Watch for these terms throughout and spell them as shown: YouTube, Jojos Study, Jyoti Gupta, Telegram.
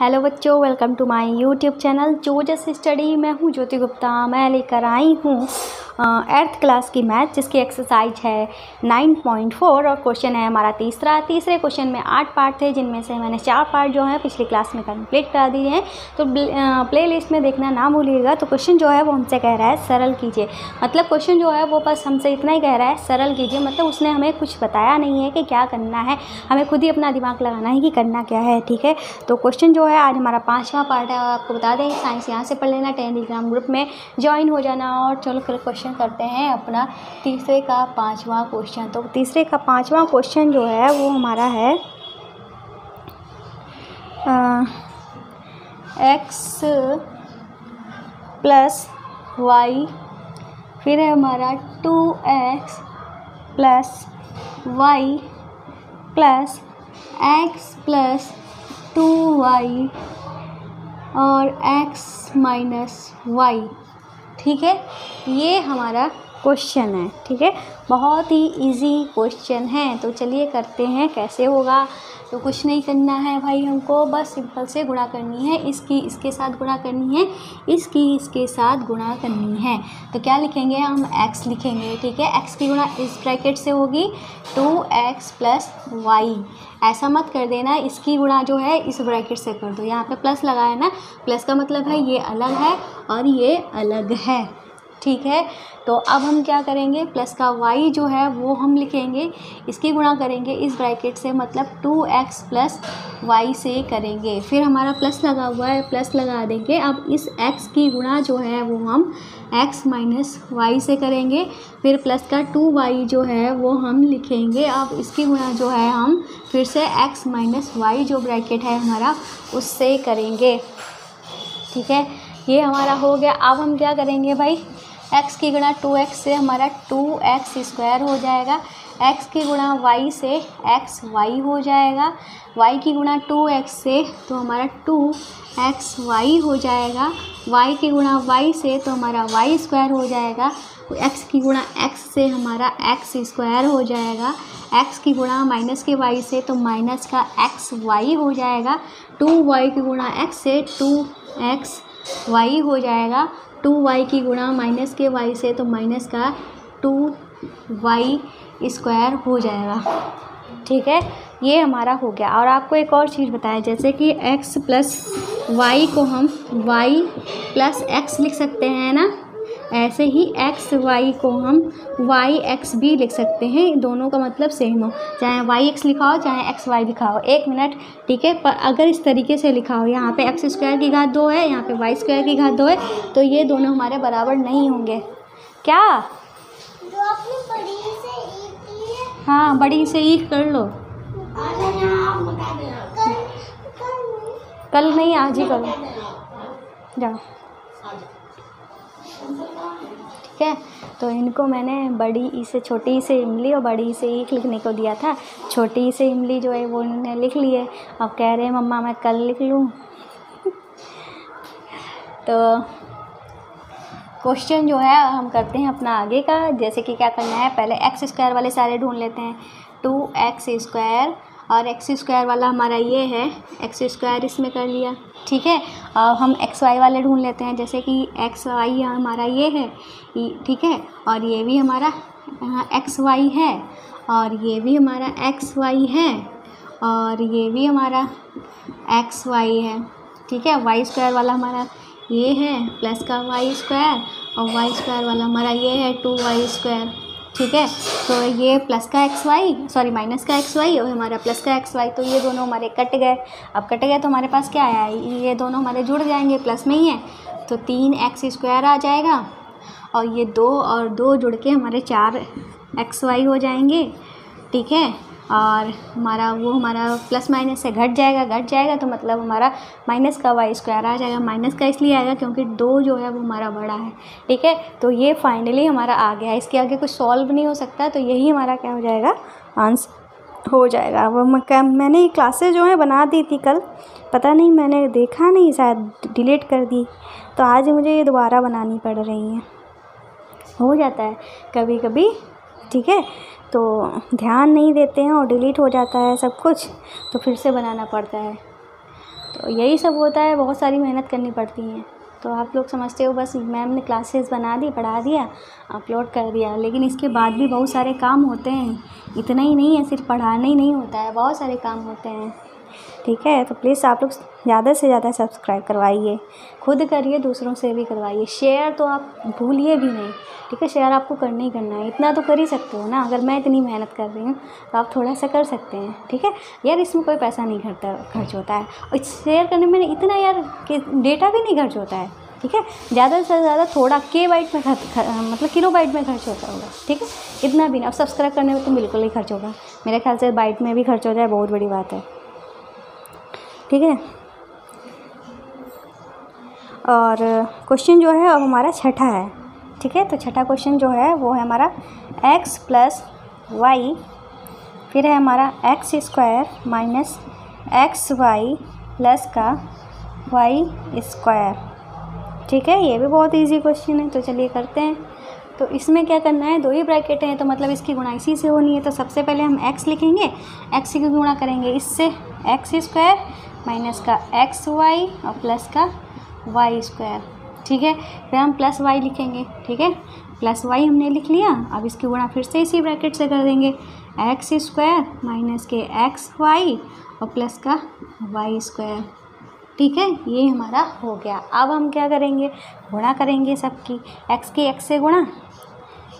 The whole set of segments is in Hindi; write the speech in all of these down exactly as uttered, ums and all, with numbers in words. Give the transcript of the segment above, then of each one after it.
हेलो बच्चों, welcome to my YouTube channel जोजस स्टडी। मैं हूँ ज्योति गुप्ता। मैं लेकर आई हूँ एर्थ क्लास की मैथ, जिसकी एक्सरसाइज है नाइन पॉइंट फोर और क्वेश्चन है हमारा तीसरा। तीसरे क्वेश्चन में आठ पार्ट थे, जिनमें से मैंने चार पार्ट जो है पिछली क्लास में कंप्लीट करा दिए हैं। तो प्ले लिस्ट में देखना ना भूलिएगा। तो क्वेश्चन जो है वो हमसे कह रहा है सरल कीजिए, मतलब क्वेश्चन जो है वो बस हमसे इतना ही कह रहा है सरल कीजिए, मतलब उसने हमें कुछ बताया नहीं है कि क्या करना है, हमें खुद ही अपना दिमाग लगाना है कि करना क्या है। ठीक है, तो क्वेश्चन जो है आज हमारा पाँचवा पार्ट है। और आपको बता दें, साइंस यहाँ से पढ़ लेना, टेलीग्राम ग्रुप में ज्वाइन हो जाना। और चलो क्वेश्चन करते हैं अपना तीसरे का पांचवा क्वेश्चन। तो तीसरे का पांचवा क्वेश्चन जो है वो हमारा है एक्स प्लस वाई, फिर है हमारा two x plus y plus x plus two y और एक्स माइनस वाई। ठीक है, ये हमारा क्वेश्चन है। ठीक है, बहुत ही इजी क्वेश्चन है। तो चलिए करते हैं, कैसे होगा। तो कुछ नहीं करना है भाई, हमको बस सिंपल से गुणा करनी है, इसकी इसके साथ गुणा करनी है, इसकी इसके साथ गुणा करनी है। तो क्या लिखेंगे, हम x लिखेंगे। ठीक है, x की गुणा इस ब्रैकेट से होगी टू एक्स प्लस वाई। ऐसा मत कर देना, इसकी गुणा जो है इस ब्रैकेट से कर दो। यहाँ पे प्लस लगा है ना, प्लस का मतलब है ये अलग है और ये अलग है। ठीक है, तो अब हम क्या करेंगे, प्लस का y जो है वो हम लिखेंगे, इसकी गुणा करेंगे इस ब्रैकेट से, मतलब टू एक्स प्लस वाई से करेंगे। फिर हमारा प्लस लगा हुआ है, प्लस लगा देंगे। अब इस x की गुणा जो है वो हम x माइनस वाई से करेंगे। फिर प्लस का टू वाई जो है वो हम लिखेंगे। अब इसकी गुणा जो है हम फिर से x माइनस वाई जो ब्रैकेट है हमारा उससे करेंगे। ठीक है, ये हमारा हो गया। अब हम क्या करेंगे भाई, x की गुणा टू एक्स से हमारा टू एक्स स्क्वायर हो जाएगा, x की गुणा y से xy हो जाएगा, y की गुणा टू एक्स से तो हमारा टू एक्स वाई हो जाएगा, y की गुणा y से तो हमारा y स्क्वायर हो जाएगा, x की गुणा x से हमारा x स्क्वायर हो जाएगा, x की गुणा माइनस के y से तो माइनस का xy हो जाएगा, टू वाई की गुणा x से टू एक्स वाई हो जाएगा, टू वाई की गुणा माइनस के y से तो माइनस का टू वाई स्क्वायर हो जाएगा। ठीक है, ये हमारा हो गया। और आपको एक और चीज़ बताया, जैसे कि x प्लस वाई को हम y प्लस x लिख सकते हैं ना, ऐसे ही एक्स वाई को हम वाई एक्स भी लिख सकते हैं। दोनों का मतलब सेम हो, चाहे वाई एक्स लिखा हो चाहे एक्स वाई लिखा हो। एक मिनट, ठीक है, पर अगर इस तरीके से लिखा हो, यहाँ पे एक्स स्क्वायर की घात दो है, यहाँ पे वाई स्क्वायर की घात दो है, तो ये दोनों हमारे बराबर नहीं होंगे। क्या जो आपने बड़ी से एक की है? हाँ, बड़ी से एक कर लो। कल नहीं, आज ही करो, जाओ। ठीक है, तो इनको मैंने बड़ी ई से छोटी ई से इमली और बड़ी ई से ईख लिखने को दिया था। छोटी ई से इमली जो है वो इन्होंने लिख लिए, अब कह रहे हैं मम्मा मैं कल लिख लूँ। तो क्वेश्चन जो है हम करते हैं अपना आगे का, जैसे कि क्या करना है, पहले एक्स स्क्वायर वाले सारे ढूंढ लेते हैं, टू एक्स स्क्वायर, और एक्स स्क्वायर वाला हमारा ये है, एक्स स्क्वायर इसमें कर लिया। ठीक है, अब हम एक्स वाई वाले ढूंढ लेते हैं, जैसे कि एक्स वाई हमारा ये है, ठीक है, और ये भी हमारा एक्स वाई है, और ये भी हमारा एक्स वाई है, और ये भी हमारा एक्स वाई है। ठीक है, वाई स्क्वायर वाला हमारा ये है, प्लस का वाई स्क्वायर, और वाई स्क्वायर वाला हमारा ये है, टू वाई स्क्वायर। ठीक है, तो ये प्लस का एक्स वाई, सॉरी माइनस का एक्स वाई, और हमारा प्लस का एक्स वाई, तो ये दोनों हमारे कट गए। अब कट गए तो हमारे पास क्या आया, ये दोनों हमारे जुड़ जाएंगे, प्लस में ही है, तो तीन एक्स स्क्वायर आ जाएगा, और ये दो और दो जुड़ के हमारे चार एक्स वाई हो जाएंगे। ठीक है, और हमारा वो हमारा प्लस माइनस से घट जाएगा, घट जाएगा तो मतलब हमारा माइनस का वाई स्क्वायर आ जाएगा। माइनस का इसलिए आएगा क्योंकि दो जो है वो हमारा बड़ा है। ठीक है, तो ये फाइनली हमारा आ गया, इसके आगे कुछ सॉल्व नहीं हो सकता, तो यही हमारा क्या हो जाएगा, आंसर हो जाएगा। वो मैंने ये क्लासेज जो है बना दी थी कल, पता नहीं मैंने देखा नहीं, शायद डिलीट कर दी, तो आज मुझे ये दोबारा बनानी पड़ रही है, हो जाता है कभी कभी। ठीक है, तो ध्यान नहीं देते हैं और डिलीट हो जाता है सब कुछ, तो फिर से बनाना पड़ता है। तो यही सब होता है, बहुत सारी मेहनत करनी पड़ती है। तो आप लोग समझते हो बस मैम ने क्लासेस बना दी, पढ़ा दिया, अपलोड कर दिया, लेकिन इसके बाद भी बहुत सारे काम होते हैं। इतना ही नहीं है सिर्फ पढ़ाना ही नहीं होता है, बहुत सारे काम होते हैं। ठीक है, तो प्लीज़ आप लोग ज़्यादा से ज़्यादा सब्सक्राइब करवाइए, खुद करिए, दूसरों से भी करवाइए। शेयर तो आप भूलिए भी नहीं, ठीक है, शेयर आपको करना ही करना है। इतना तो कर ही सकते हो ना, अगर मैं इतनी मेहनत कर रही हूँ तो आप थोड़ा सा कर सकते हैं। ठीक है यार, इसमें कोई पैसा नहीं खर्चा खर्च होता है, और शेयर करने में इतना यार कि डेटा भी नहीं खर्च होता है। ठीक है, ज़्यादा से ज़्यादा थोड़ा के बाइट में खर्च खर, मतलब किलो बाइट में खर्च होता होगा। ठीक है, इतना भी ना। अब सब्सक्राइब करने में तो बिल्कुल नहीं खर्च होगा, मेरे ख्याल से बाइट में भी खर्च हो जाए बहुत बड़ी बात है। ठीक है, और क्वेश्चन जो है अब हमारा छठा है। ठीक है, तो छठा क्वेश्चन जो है वो है हमारा x प्लस वाई, फिर है हमारा x square minus x y plus का वाई स्क्वायर। ठीक है, ये भी बहुत इजी क्वेश्चन है, तो चलिए करते हैं। तो इसमें क्या करना है, दो ही ब्रैकेट हैं तो मतलब इसकी गुणा इसी से होनी है। तो सबसे पहले हम x लिखेंगे, x की गुणा करेंगे इससे, एक्स स्क्वायर माइनस का एक्स वाई और प्लस का वाई स्क्वायर। ठीक है, फिर हम प्लस वाई लिखेंगे। ठीक है, प्लस वाई हमने लिख लिया, अब इसकी गुणा फिर से इसी ब्रैकेट से कर देंगे, एक्स स्क्वायर माइनस के एक्स वाई और प्लस का वाई स्क्वायर। ठीक है, ये हमारा हो गया। अब हम क्या करेंगे, गुणा करेंगे सबकी, एक्स की एक्स से गुणा,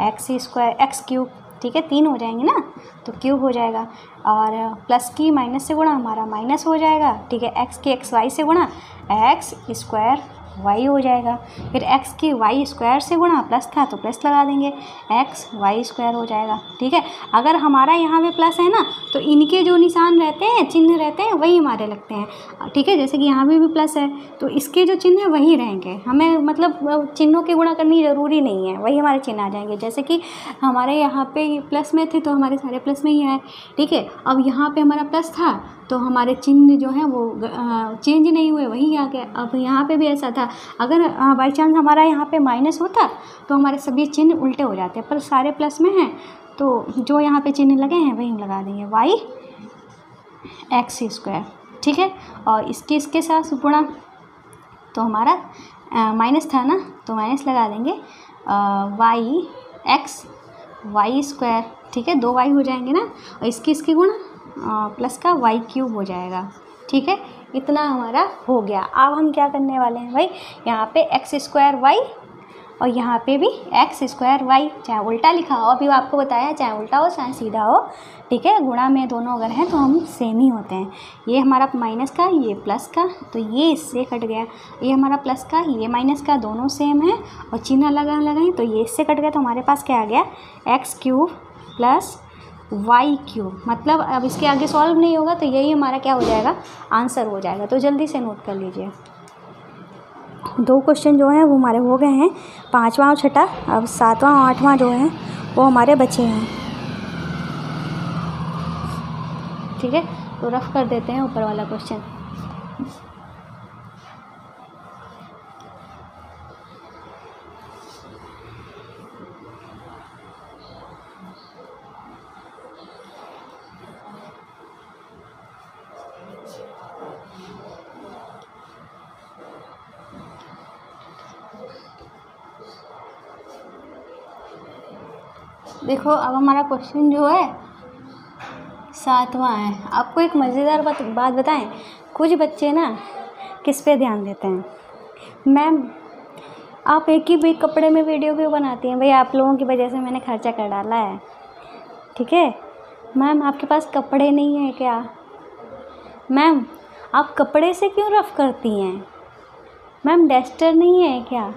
एक्स स्क्वायर एक्स क्यूब। ठीक है, तीन हो जाएंगे ना तो क्यूब हो जाएगा, और प्लस की माइनस से गुणा हमारा माइनस हो जाएगा। ठीक है, एक्स की एक्स वाई से गुणा, एक्स स्क्वायर वाई हो जाएगा, फिर एक्स की वाई स्क्वायर से गुणा, प्लस था तो प्लस लगा देंगे, एक्स वाई स्क्वायर हो जाएगा। ठीक है, अगर हमारा यहाँ पे प्लस है ना तो इनके जो निशान रहते हैं, चिन्ह रहते हैं, वही हमारे लगते हैं। ठीक है, जैसे कि यहाँ पे भी प्लस है तो इसके जो चिन्ह हैं वही रहेंगे, हमें मतलब चिन्हों की गुणा करनी ज़रूरी नहीं है, वही हमारे चिन्ह आ जाएंगे। जैसे कि हमारे यहाँ पर प्लस में थे तो हमारे सारे प्लस में ही है। ठीक है, अब यहाँ पर हमारा प्लस था तो हमारे चिन्ह जो है वो चेंज नहीं हुए, वही आ गया। अब यहाँ पे भी ऐसा था, अगर बाई चांस हमारा यहाँ पे माइनस होता तो हमारे सभी चिन्ह उल्टे हो जाते, पर सारे प्लस में हैं तो जो यहाँ पे चिन्ह लगे हैं वही हम लगा देंगे, वाई एक्स स्क्वायर। ठीक है, और इसके इसके साथ गुणा, तो हमारा माइनस था ना तो माइनस लगा देंगे, वाई एक्स वाई स्क्वायर। ठीक है, दो वाई हो जाएंगे ना, और इसकी इसकी गुणा प्लस का वाई क्यूब हो जाएगा। ठीक है, इतना हमारा हो गया। अब हम क्या करने वाले हैं भाई, यहाँ पे एक्स स्क्वायर वाई और यहाँ पे भी एक्स स्क्वायर वाई, चाहे उल्टा लिखा हो, अभी आपको बताया चाहे उल्टा हो चाहे सीधा हो। ठीक है, गुणा में दोनों अगर हैं तो हम सेम ही होते हैं। ये हमारा माइनस का, ये प्लस का, तो ये इससे कट गया, ये हमारा प्लस का, ये माइनस का, दोनों सेम है और चिन्ह लगा लगाएं तो ये इससे कट गया, तो हमारे पास क्या आ गया, x cube plus y cube. मतलब अब इसके आगे सॉल्व नहीं होगा तो यही हमारा क्या हो जाएगा, आंसर हो जाएगा। तो जल्दी से नोट कर लीजिए, दो क्वेश्चन जो हैं वो हमारे हो गए हैं, पाँचवा और छठा। अब सातवां और आठवां जो है वो हमारे बचे हैं। ठीक है, तो रफ कर देते हैं ऊपर वाला क्वेश्चन। देखो, अब हमारा क्वेश्चन जो है सातवां है। आपको एक मज़ेदार बात बात बताएं, कुछ बच्चे ना किस पे ध्यान देते हैं, मैम आप एक ही एक कपड़े में वीडियो क्यों बनाती हैं, भाई आप लोगों की वजह से मैंने खर्चा कर डाला है। ठीक है, मैम आपके पास कपड़े नहीं है क्या, मैम आप कपड़े से क्यों रफ करती हैं, मैम डस्टर नहीं है क्या।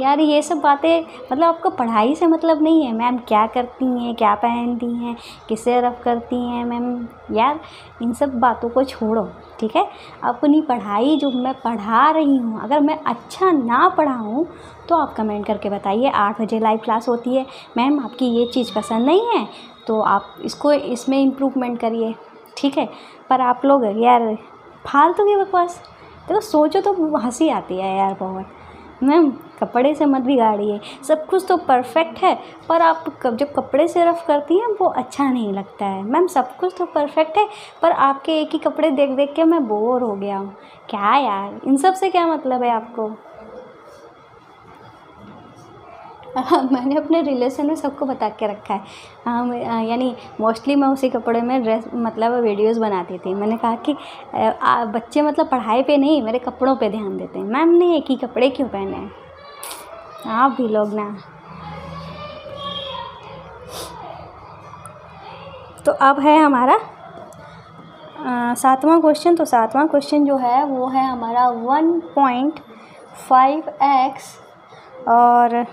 यार ये सब बातें मतलब आपको पढ़ाई से मतलब नहीं है, मैम क्या करती हैं, क्या पहनती हैं, किसे रफ करती हैं, मैम यार इन सब बातों को छोड़ो। ठीक है, अपनी पढ़ाई जो मैं पढ़ा रही हूँ, अगर मैं अच्छा ना पढ़ाऊँ तो आप कमेंट करके बताइए। आठ बजे लाइव क्लास होती है, मैम आपकी ये चीज़ पसंद नहीं है तो आप इसको इसमें इम्प्रूवमेंट करिए। ठीक है, पर आप लोग यार फालतू की बकवास, देखो सोचो तो हंसी आती है यार बहुत। ना, कपड़े से मत बिगाड़िए। सब कुछ तो परफेक्ट है, पर आप जब कपड़े से रफ़ करती हैं वो अच्छा नहीं लगता है। मैम सब कुछ तो परफेक्ट है, पर आपके एक ही कपड़े देख देख के मैं बोर हो गया हूँ। क्या यार, इन सब से क्या मतलब है आपको? मैंने अपने रिलेशन में सबको बता के रखा है। हाँ, यानी मोस्टली मैं उसी कपड़े में ड्रेस मतलब वीडियोस बनाती थी। मैंने कहा कि आ, बच्चे मतलब पढ़ाई पे नहीं, मेरे कपड़ों पे ध्यान देते हैं। मैम ने एक ही कपड़े क्यों पहने हैं? आप भी लोग ना। तो अब है हमारा सातवां क्वेश्चन। तो सातवां क्वेश्चन जो है वो है हमारा वन पॉइंट फाइव एक्स और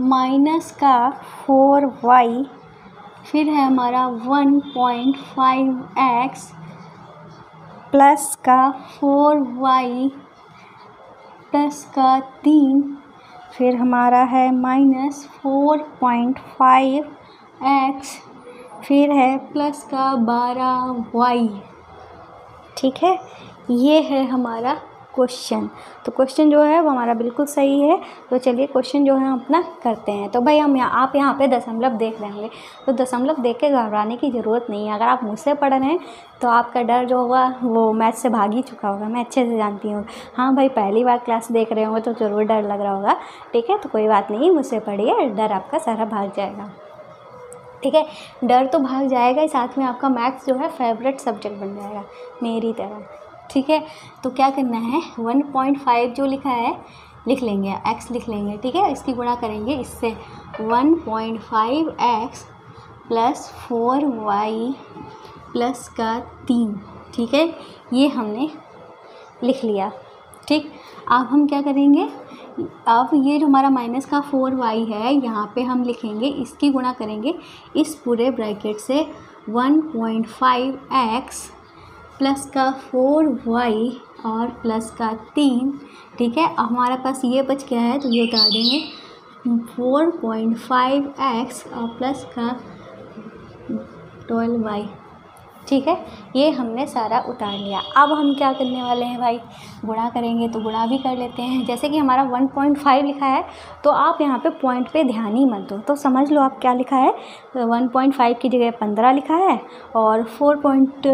माइनस का फोर वाई, फिर है हमारा one point five x plus का फोर वाई प्लस का तीन, फिर हमारा है minus four point five x, फिर है प्लस का बारह वाई। ठीक है, ये है हमारा क्वेश्चन। तो क्वेश्चन जो है वो हमारा बिल्कुल सही है। तो चलिए क्वेश्चन जो है हम अपना करते हैं। तो भाई हम यहाँ आप यहाँ पे दशमलव देख रहे होंगे, तो दशमलव देख के घबराने की ज़रूरत नहीं है। अगर आप मुझसे पढ़ रहे हैं तो आपका डर जो होगा वो मैथ से भाग ही चुका होगा, मैं अच्छे से जानती हूँ। हाँ भाई, पहली बार क्लास देख रहे होंगे तो ज़रूर डर लग रहा होगा। ठीक है, तो कोई बात नहीं, मुझसे पढ़िए, डर आपका सारा भाग जाएगा। ठीक है, डर तो भाग जाएगा ही, साथ में आपका मैथ्स जो है फेवरेट सब्जेक्ट बन जाएगा मेरी तरह। ठीक है, तो क्या करना है, वन पॉइंट फाइव जो लिखा है लिख लेंगे, x लिख लेंगे। ठीक है, इसकी गुणा करेंगे इससे, one point five x plus four y plus का तीन। ठीक है, ये हमने लिख लिया। ठीक, अब हम क्या करेंगे, अब ये जो हमारा माइनस का फोर वाई है यहाँ पे हम लिखेंगे, इसकी गुणा करेंगे इस पूरे ब्रैकेट से, one point five x plus का फोर वाई और प्लस का तीन। ठीक है, हमारे पास ये बच गया है तो ये उतार देंगे, फोर पॉइंट फाइव एक्स और प्लस का ट्वेल्व वाई। ठीक है, ये हमने सारा उतार लिया। अब हम क्या करने वाले हैं भाई, गुणा करेंगे, तो गुणा भी कर लेते हैं। जैसे कि हमारा वन पॉइंट फाइव लिखा है तो आप यहाँ पे पॉइंट पे ध्यान ही मत दो, तो समझ लो आप क्या लिखा है, वन पॉइंट फाइव की जगह पंद्रह लिखा है और फोर पॉइंट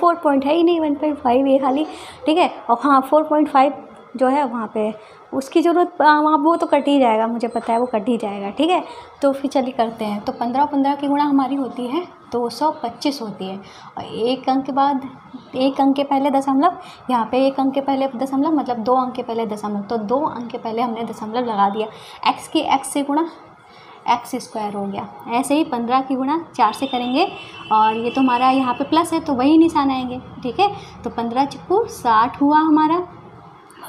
फोर पॉइंट है ही नहीं, वन पॉइंट फाइव ये खाली। ठीक है, और हाँ फोर पॉइंट फाइव जो है वहाँ पे उसकी ज़रूरत वहाँ, वो तो कट ही जाएगा, मुझे पता है वो कट ही जाएगा। ठीक है, तो फिर चलिए करते हैं। तो पंद्रह पंद्रह की गुणा हमारी होती है तो सौ पच्चीस होती है, और एक अंक के बाद, एक अंक के पहले दशमलव, यहाँ पे एक अंक के पहले दशमलव मतलब दो अंक के पहले दशमलव, तो दो अंक के पहले हमने दशमलव लगा दिया। एक्स की एक्स से गुणा, एक्स स्क्वायर हो गया। ऐसे ही पंद्रह की गुणा चार से करेंगे, और ये तो हमारा यहाँ पे प्लस है तो वही निशान आएंगे। ठीक है, तो पंद्रह चक्कू साठ हुआ हमारा,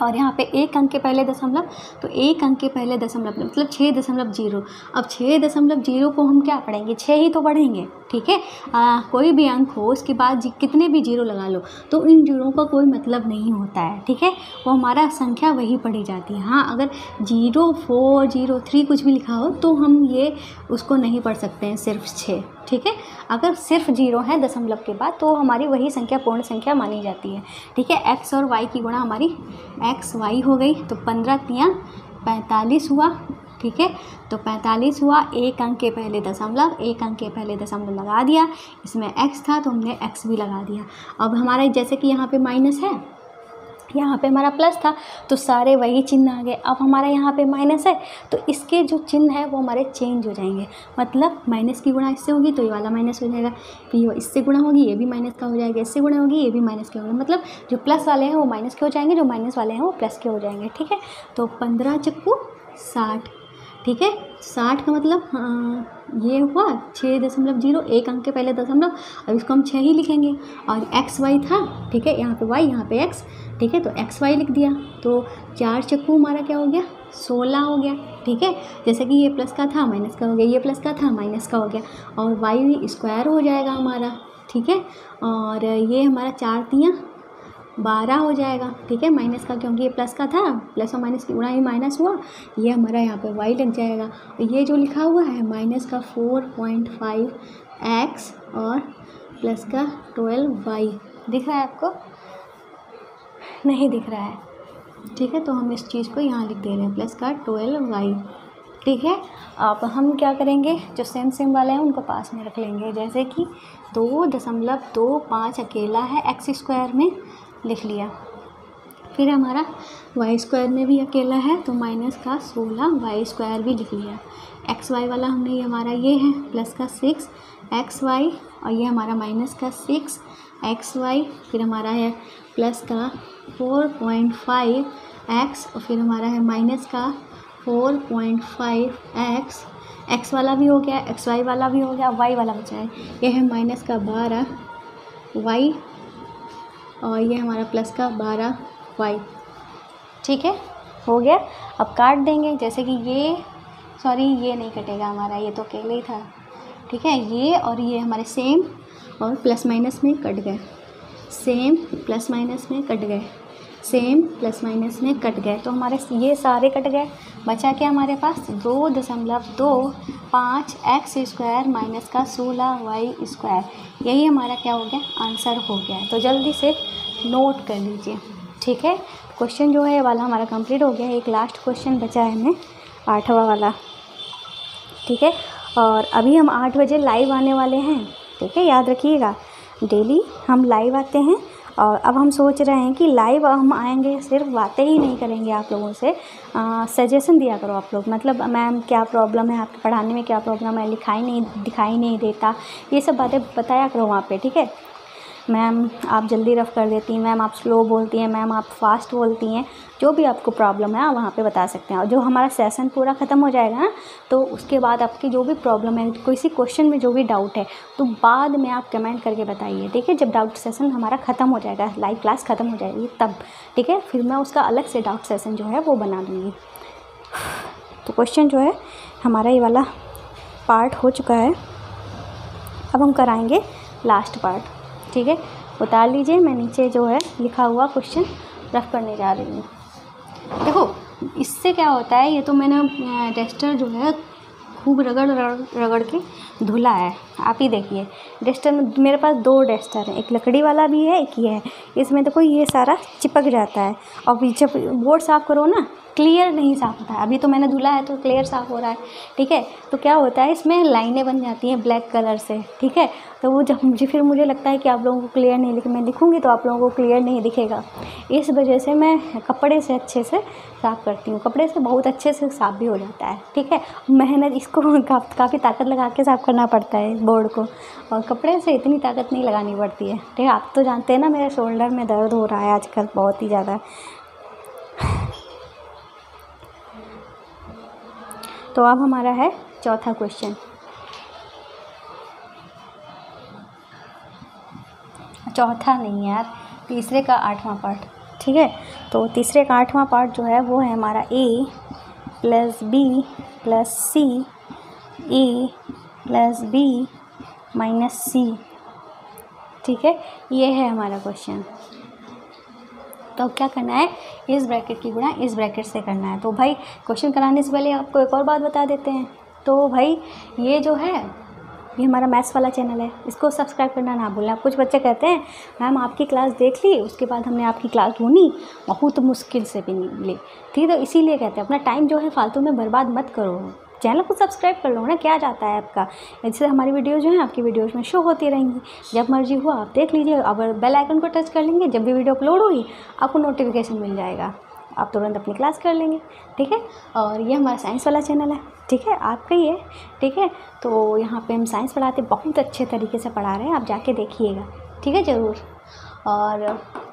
और यहाँ पे एक अंक के पहले दशमलव, तो एक अंक के पहले दशमलव मतलब छः दशमलव जीरो। अब छः दशमलव जीरो को हम क्या पढ़ेंगे, छः ही तो पढ़ेंगे। ठीक है, कोई भी अंक हो उसके बाद कितने भी जीरो लगा लो, तो इन जीरो का कोई मतलब नहीं होता है। ठीक है, वो हमारा संख्या वही पढ़ी जाती है। हाँ, अगर जीरो फोर जीरो थ्री कुछ भी लिखा हो तो हम ये उसको नहीं पढ़ सकते हैं, सिर्फ छः। ठीक है, अगर सिर्फ जीरो है दशमलव के बाद तो हमारी वही संख्या पूर्ण संख्या मानी जाती है। ठीक है, एक्स और वाई की गुणा हमारी एक्स वाई हो गई, तो पंद्रह तिया पैंतालीस हुआ। ठीक है, तो पैंतालीस हुआ, एक अंक के पहले दशमलव, एक अंक के पहले दशमलव लगा दिया, इसमें एक्स था तो हमने एक्स भी लगा दिया। अब हमारा जैसे कि यहाँ पे माइनस है, यहाँ पे हमारा प्लस था तो सारे वही चिन्ह आ गए। अब हमारा यहाँ पे माइनस है तो इसके जो चिन्ह है वो हमारे चेंज हो जाएंगे, मतलब माइनस की गुणा इससे होगी तो ये वाला माइनस हो जाएगा, फिर इससे गुणा होगी ये भी माइनस का हो जाएगा, इससे गुणा होगी ये भी माइनस के हो जाएगा, मतलब जो प्लस वाले हैं वो माइनस के हो जाएंगे, जो माइनस वाले हैं वो प्लस के हो जाएंगे। ठीक है, तो पंद्रह चक्कू साठ। ठीक है, साठ का मतलब हाँ, ये हुआ छः दशमलव जीरो, एक अंक के पहले दशमलव, अब इसको हम छः ही लिखेंगे, और एक्स वाई था। ठीक है, यहाँ पे वाई यहाँ पे एक्स। ठीक है, तो एक्स वाई लिख दिया, तो चार चक्कू हमारा क्या हो गया, सोलह हो गया। ठीक है, जैसे कि ये प्लस का था माइनस का हो गया, ये प्लस का था माइनस का हो गया, और वाई स्क्वायर हो जाएगा हमारा। ठीक है, और ये हमारा चार तियाँ बारह हो जाएगा। ठीक है, माइनस का क्योंकि ये प्लस का था, प्लस और माइनस की गुणा ही माइनस हुआ, ये हमारा यहाँ पे वाई लग जाएगा, और ये जो लिखा हुआ है माइनस का फोर पॉइंट फाइव एक्स और प्लस का ट्वेल्व वाई। दिख रहा है आपको, नहीं दिख रहा है? ठीक है, तो हम इस चीज़ को यहाँ लिख दे रहे हैं प्लस का ट्वेल्व वाई। ठीक है, अब हम क्या करेंगे, जो सेम सेम वाला है उनको पास में रख लेंगे, जैसे कि दो दशमलव दो पाँच अकेला है एक्स स्क्वायर में लिख लिया, फिर हमारा वाई स्क्वायर में भी अकेला है तो माइनस का सोलह वाई स्क्वायर भी लिख लिया। एक्स वाई वाला हमने ये हमारा ये है प्लस का सिक्स एक्स वाई और ये हमारा माइनस का सिक्स एक्स वाई, फिर हमारा है प्लस का फोर पॉइंट फाइव एक्स और फिर हमारा है माइनस का four point five x. X वाला भी हो गया, एक्स वाई वाला भी हो गया, वाई वाला बचा है ये है माइनस का बारह वाई और ये हमारा प्लस का बारह वाई। ठीक है, हो गया। अब काट देंगे, जैसे कि ये सॉरी ये नहीं कटेगा हमारा, ये तो अकेले ही था। ठीक है, ये और ये हमारे सेम और प्लस माइनस में कट गए, सेम प्लस माइनस में कट गए, सेम प्लस माइनस में कट गए, तो हमारे ये सारे कट गए। बचा क्या हमारे पास, दो दशमलव दो पाँच एक्स स्क्वायर माइनस का सोलह वाई स्क्वायर, यही हमारा क्या हो गया, आंसर हो गया। तो जल्दी से नोट कर लीजिए। ठीक है, क्वेश्चन जो है वाला हमारा कंप्लीट हो गया, एक लास्ट क्वेश्चन बचा है हमें आठवां वाला। ठीक है, और अभी हम आठ बजे लाइव आने वाले हैं। ठीक है, याद रखिएगा डेली हम लाइव आते हैं, और अब हम सोच रहे हैं कि लाइव हम आएंगे सिर्फ बातें ही नहीं करेंगे, आप लोगों से सजेशन दिया करो आप लोग, मतलब मैम क्या प्रॉब्लम है आपके पढ़ाने में, क्या प्रॉब्लम है, लिखाई नहीं दिखाई नहीं देता, ये सब बातें बताया करो वहाँ पे। ठीक है, मैम आप जल्दी रफ कर देती हैं, मैम आप स्लो बोलती हैं, मैम आप फास्ट बोलती हैं, जो भी आपको प्रॉब्लम है आप वहाँ पे बता सकते हैं। और जो हमारा सेशन पूरा ख़त्म हो जाएगा ना, तो उसके बाद आपकी जो भी प्रॉब्लम है, किसी क्वेश्चन में जो भी डाउट है, तो बाद में आप कमेंट करके बताइए। ठीक है, जब डाउट सेशन हमारा ख़त्म हो जाएगा, लाइव क्लास ख़त्म हो जाएगी तब। ठीक है, फिर मैं उसका अलग से डाउट सेशन जो है वो बना दूँगी। तो क्वेश्चन जो है हमारा ये वाला पार्ट हो चुका है, अब हम कराएँगे लास्ट पार्ट। ठीक है, उतार लीजिए, मैं नीचे जो है लिखा हुआ क्वेश्चन रफ करने जा रही हूँ। देखो इससे क्या होता है, ये तो मैंने डस्टर जो है खूब रगड़ रगड़ रगड़ के धुला है, आप ही देखिए डस्टर में, मेरे पास दो डस्टर हैं, एक लकड़ी वाला भी है एक ये है, इसमें देखो ये सारा चिपक जाता है, और जब बोर्ड साफ़ करो ना क्लियर नहीं साफ़ होता है, अभी तो मैंने धुला है तो क्लियर साफ़ हो रहा है। ठीक है, तो क्या होता है इसमें लाइनें बन जाती हैं ब्लैक कलर से। ठीक है, तो वो जब मुझे फिर मुझे लगता है कि आप लोगों को क्लियर नहीं दिखे, मैं लिखूँगी तो आप लोगों को क्लियर नहीं दिखेगा, इस वजह से मैं कपड़े से अच्छे से साफ़ करती हूँ, कपड़े से बहुत अच्छे से साफ़ भी हो जाता है। ठीक है, मेहनत इसको का, काफ़ी ताकत लगा के साफ़ करना पड़ता है बोर्ड को, और कपड़े से इतनी ताकत नहीं लगानी पड़ती है। ठीक है, आप तो जानते हैं ना मेरे शोल्डर में दर्द हो रहा है आजकल बहुत ही ज़्यादा। तो अब हमारा है चौथा क्वेश्चन। चौथा नहीं यार, तीसरे का आठवां पार्ट। ठीक है, तो तीसरे का आठवां पार्ट जो है वो है हमारा A plus B plus C A plus B minus C. ठीक है, ये है हमारा क्वेश्चन। तो क्या करना है, इस ब्रैकेट की गुणा इस ब्रैकेट से करना है। तो भाई क्वेश्चन कराने से पहले आपको एक और बात बता देते हैं, तो भाई ये जो है ये हमारा मैथ्स वाला चैनल है, इसको सब्सक्राइब करना ना भूलना। कुछ बच्चे कहते हैं मैम आपकी क्लास देख ली, उसके बाद हमने आपकी क्लास ढूंढी बहुत मुश्किल से भी नहीं ली। ठीक है, तो इसीलिए कहते हैं अपना टाइम जो है फालतू में बर्बाद मत करो, चैनल को सब्सक्राइब कर लो ना, क्या जाता है आपका, इससे हमारी वीडियोस जो हैं आपकी वीडियोस में शो होती रहेंगी, जब मर्जी हुआ आप देख लीजिए। अगर बेल आइकन को टच कर लेंगे जब भी वीडियो अपलोड होगी आपको नोटिफिकेशन मिल जाएगा, आप तुरंत अपनी क्लास कर लेंगे। ठीक है, और ये हमारा साइंस वाला चैनल है। ठीक है, आपका ही है। ठीक है, तो यहाँ पर हम साइंस पढ़ाते बहुत अच्छे तरीके से पढ़ा रहे हैं, आप जाके देखिएगा। ठीक है, ज़रूर। और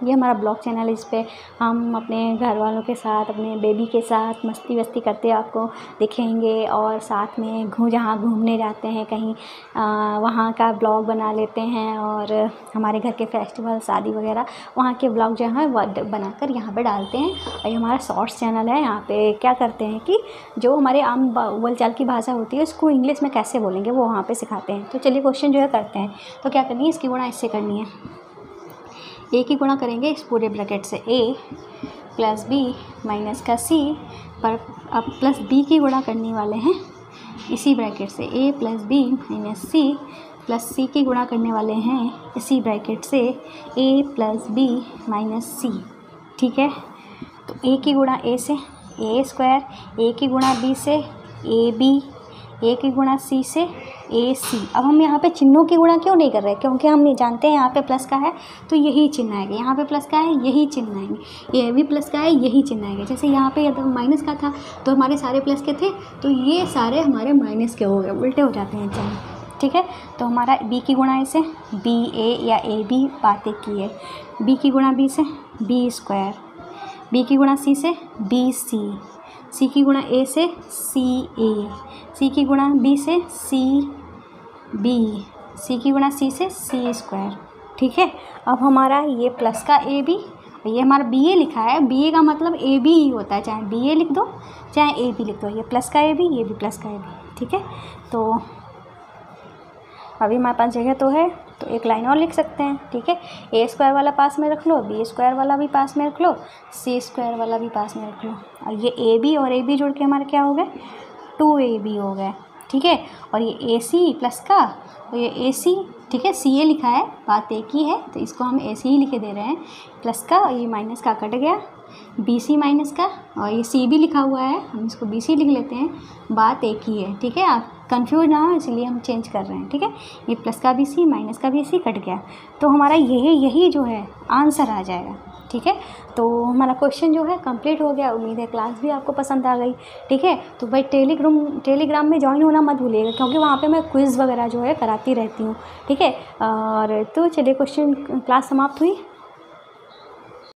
ये हमारा ब्लॉग चैनल है, इस पर हम अपने घर वालों के साथ अपने बेबी के साथ मस्ती वस्ती करते आपको दिखेंगे, और साथ में घूम जहाँ घूमने जाते हैं कहीं आ, वहाँ का ब्लॉग बना लेते हैं, और हमारे घर के फेस्टिवल शादी वगैरह वहाँ के ब्लॉग जो है बनाकर यहाँ पे डालते हैं। और ये हमारा शॉर्ट्स चैनल है, यहाँ पे क्या करते हैं कि जो हमारे आम बोलचाल की भाषा होती है उसको इंग्लिश में कैसे बोलेंगे वो वहाँ पर सिखाते हैं। तो चलिए क्वेश्चन जो है करते हैं, तो क्या करनी है, इसकी गुणा इससे करनी है। ए की गुणा करेंगे इस पूरे ब्रैकेट से, ए प्लस बी माइनस का सी, पर अब प्लस बी की गुणा करने वाले हैं इसी ब्रैकेट से, A plus B minus C plus C की गुणा करने वाले हैं इसी ब्रैकेट से, A plus B minus C. ठीक है, तो ए की गुणा ए से ए स्क्वायर, ए की गुणा बी से ए बी, ए की गुणा सी से ए सी। अब हम यहाँ पे चिन्हों की गुणा क्यों नहीं कर रहे, क्योंकि हम नहीं जानते हैं यहाँ पे प्लस का है तो यही चिन्ह आएगा, यहाँ पे प्लस का है यही चिन्ह आएंगे, ये भी प्लस का है यही चिन्ह आएगा। जैसे यहाँ पे अगर माइनस का था तो हमारे सारे प्लस के थे, तो ये सारे हमारे माइनस के हो गए, उल्टे हो जाते हैं चिन्ह। ठीक है, तो हमारा बी की गुणा ए से बी ए या ए बी, बात एक की है। बी की गुणा बी से बी स्क्वायर, बी की गुणा सी से बी सी, सी की गुणा ए से सी ए, सी की गुणा बी से सी बी, सी की गुणा सी से सी स्क्वायर। ठीक है, अब हमारा ये प्लस का ए बी, ये हमारा बी ए लिखा है, बी ए का मतलब ए बी ही होता है, चाहे बी ए लिख दो चाहे ए बी लिख दो, ये प्लस का ए बी, ये भी प्लस का ए बी। ठीक है, तो अभी हमारे पास जगह तो है तो एक लाइन और लिख सकते हैं। ठीक है, ए स्क्वायर वाला पास में रख लो, बी स्क्वायर वाला भी पास में रख लो, सी स्क्वायर वाला भी पास में रख लो, और ये ए बी और ए बी जोड़ के हमारे क्या हो गए, टू ए बी हो गए। ठीक है, और ये ए सी प्लस का, और ये ए सी, ठीक है, सी ए लिखा है, बात एक ही है तो इसको हम ए सी ही लिखे दे रहे हैं, प्लस का, और ये माइनस का कट गया, बी सी माइनस का, और ये सी भी लिखा हुआ है, हम इसको बी सी लिख लेते हैं, बात एक ही है। ठीक है, आप कंफ्यूज ना हो इसलिए हम चेंज कर रहे हैं। ठीक है, ये प्लस का बी सी माइनस का बी सी कट गया, तो हमारा यही यही जो है आंसर आ जाएगा। ठीक है, तो हमारा क्वेश्चन जो है कंप्लीट हो गया। उम्मीद है क्लास भी आपको पसंद आ गई। ठीक है, तो भाई टेलीग्राम टेलीग्राम में ज्वाइन होना मत भूलिएगा, क्योंकि वहाँ पे मैं क्विज़ वगैरह जो है कराती रहती हूँ। ठीक है, और तो चलिए क्वेश्चन क्लास समाप्त हुई।